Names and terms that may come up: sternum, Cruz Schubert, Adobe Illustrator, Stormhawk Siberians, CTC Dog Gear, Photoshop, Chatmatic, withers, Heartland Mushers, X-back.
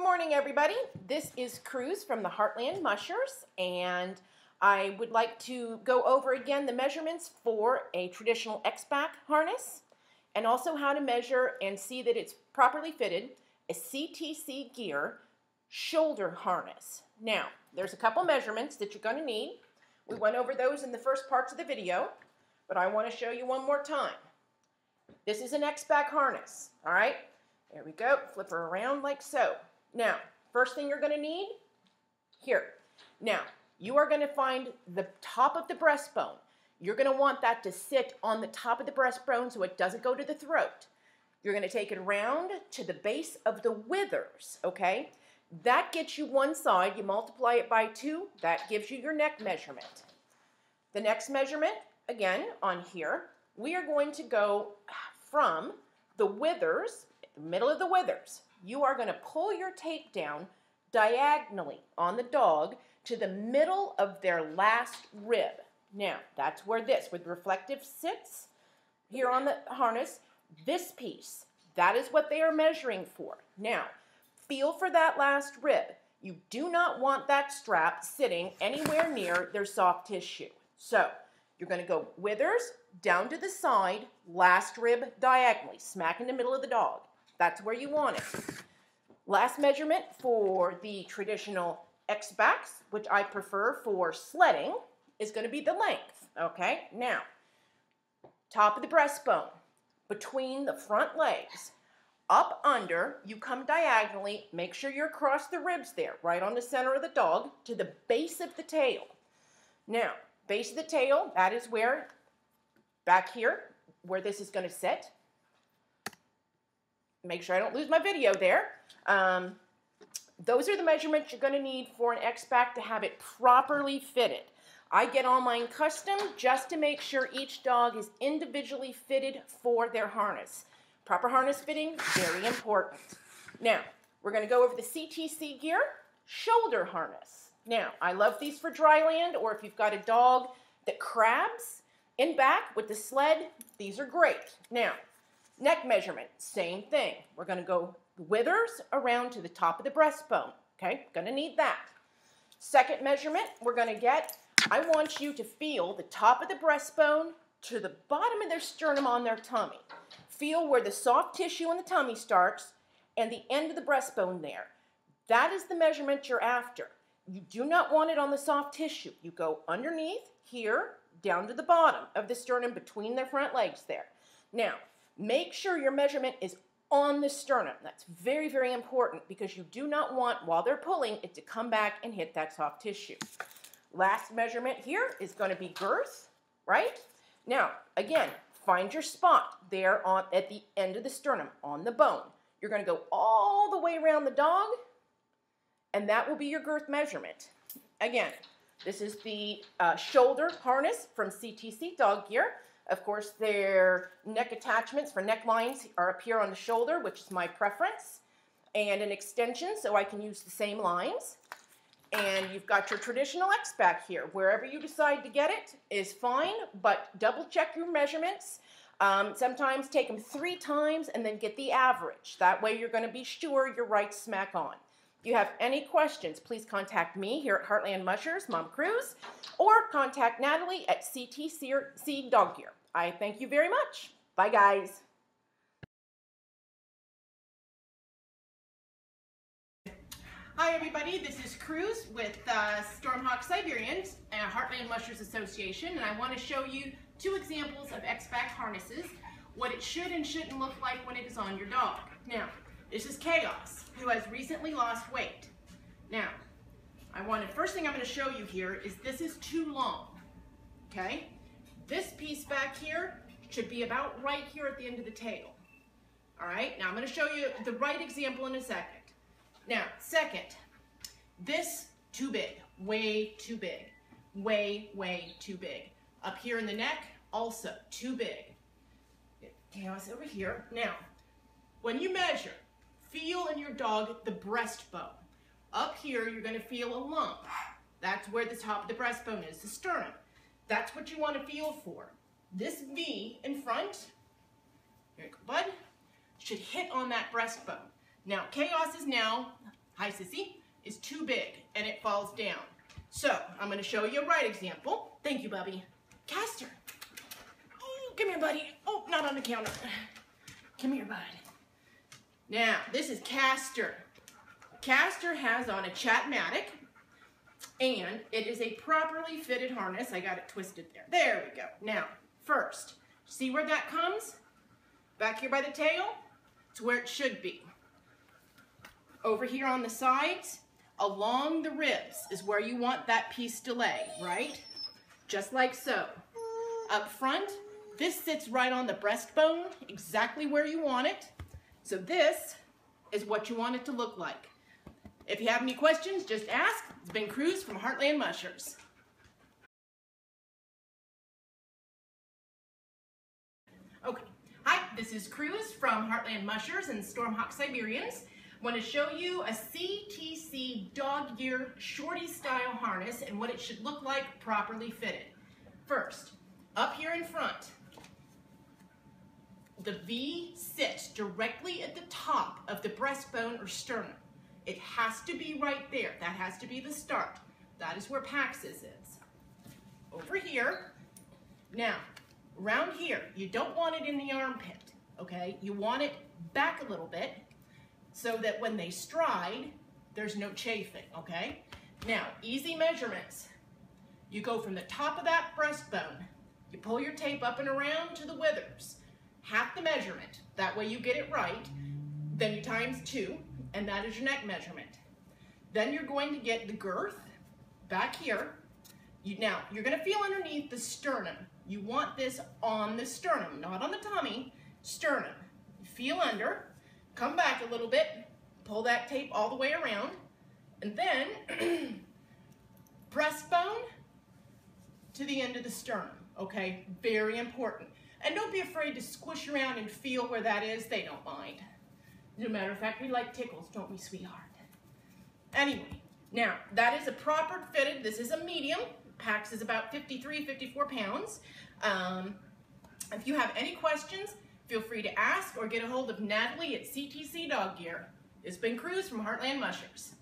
Good morning, everybody. This is Cruz from the Heartland Mushers, and I would like to go over again the measurements for a traditional X-back harness, and also how to measure and see that it's properly fitted a CTC Gear shoulder harness. Now, there's a couple measurements that you're going to need. We went over those in the first parts of the video, but I want to show you one more time. This is an X-back harness, all right? There we go. Flip her around like so. Now, first thing you're going to need, here. Now, you are going to find the top of the breastbone. You're going to want that to sit on the top of the breastbone so it doesn't go to the throat. You're going to take it around to the base of the withers, okay? That gets you one side. You multiply it by two. That gives you your neck measurement. The next measurement, again, on here, we are going to go from the withers, middle of the withers. You are going to pull your tape down diagonally on the dog to the middle of their last rib. Now, that's where this, with reflective, sits here on the harness. This piece, that is what they are measuring for. Now, feel for that last rib. You do not want that strap sitting anywhere near their soft tissue. So, you're going to go withers, down to the side, last rib diagonally, smack in the middle of the dog. That's where you want it. Last measurement for the traditional X-backs, which I prefer for sledding, is going to be the length. Okay, now, top of the breastbone, between the front legs, up under, you come diagonally, make sure you're across the ribs there, right on the center of the dog, to the base of the tail. Now, base of the tail, that is where, back here, where this is going to sit. Make sure I don't lose my video there. Those are the measurements you're going to need for an X-back to have it properly fitted. I get all mine custom just to make sure each dog is individually fitted for their harness. Proper harness fitting, very important. Now, we're going to go over the CTC Gear shoulder harness. Now, I love these for dry land, or if you've got a dog that crabs in back with the sled, these are great. Now, neck measurement, same thing. We're going to go withers around to the top of the breastbone. Okay, going to need that. Second measurement we're going to get, I want you to feel the top of the breastbone to the bottom of their sternum on their tummy. Feel where the soft tissue on the tummy starts and the end of the breastbone there. That is the measurement you're after. You do not want it on the soft tissue. You go underneath here, down to the bottom of the sternum between their front legs there. Now, make sure your measurement is on the sternum. That's very, very important because you do not want, while they're pulling, it to come back and hit that soft tissue. Last measurement here is going to be girth, right? Now, again, find your spot there on at the end of the sternum, on the bone. You're going to go all the way around the dog, and that will be your girth measurement. Again, this is the shoulder harness from CTC Dog Gear. Of course, their neck attachments for necklines are up here on the shoulder, which is my preference, and an extension so I can use the same lines. And you've got your traditional X-back here. Wherever you decide to get it is fine, but double check your measurements. Sometimes take them 3 times and then get the average. That way you're going to be sure you're right smack on. If you have any questions, please contact me here at Heartland Mushers, Mom Cruz, or contact Natalie at CTC Dog Gear. I thank you very much. Bye, guys. Hi, everybody. This is Cruz with Stormhawk Siberians and Heartland Mushers Association, and I want to show you 2 examples of X-back harnesses, what it should and shouldn't look like when it is on your dog. Now, this is Chaos, who has recently lost weight. Now, first thing I'm going to show you here is this is too long, okay? This piece back here should be about right here at the end of the tail. All right, now I'm going to show you the right example in a second. Now, second, this too big, way too big, way, way too big. Up here in the neck, also too big. Chaos over here. Now, when you measure, feel in your dog the breastbone. Up here, you're going to feel a lump. That's where the top of the breastbone is, the sternum. That's what you want to feel for. This V in front, here you go, bud, should hit on that breastbone. Now, Chaos is now hi sissy, is too big and it falls down. So I'm going to show you a right example. Thank you, Bubby. Castor. Oh, come here, buddy. Oh, not on the counter. Come here, bud. Now, this is Castor. Castor has on a Chatmatic, and it is a properly fitted harness. I got it twisted there. There we go. Now, first, see where that comes? Back here by the tail, it's where it should be. Over here on the sides, along the ribs is where you want that piece to lay, right? Just like so. Up front, this sits right on the breastbone, exactly where you want it. So this is what you want it to look like. If you have any questions, just ask. It's been Cruz from Heartland Mushers. Okay, hi, this is Cruz from Heartland Mushers and Stormhawk Siberians. I want to show you a CTC Dog Gear shorty style harness and what it should look like properly fitted. First, up here in front, the V sits directly at the top of the breastbone or sternum. It has to be right there. That has to be the start. That is where Pax's is. Over here. Now, around here, you don't want it in the armpit, okay? You want it back a little bit so that when they stride, there's no chafing, okay? Now, easy measurements. You go from the top of that breastbone, you pull your tape up and around to the withers. Half the measurement, that way you get it right, then you times 2, and that is your neck measurement. Then you're going to get the girth back here. Now, you're gonna feel underneath the sternum. You want this on the sternum, not on the tummy, sternum. Feel under, come back a little bit, pull that tape all the way around, and then breastbone to the end of the sternum, okay? Very important. And don't be afraid to squish around and feel where that is. They don't mind. As a matter of fact, we like tickles, don't we, sweetheart? Anyway, now, that is a proper fitted. This is a medium. Pax is about 53, 54 pounds. If you have any questions, feel free to ask or get a hold of Natalie at CTC Dog Gear. It's been Cruz from Heartland Mushers.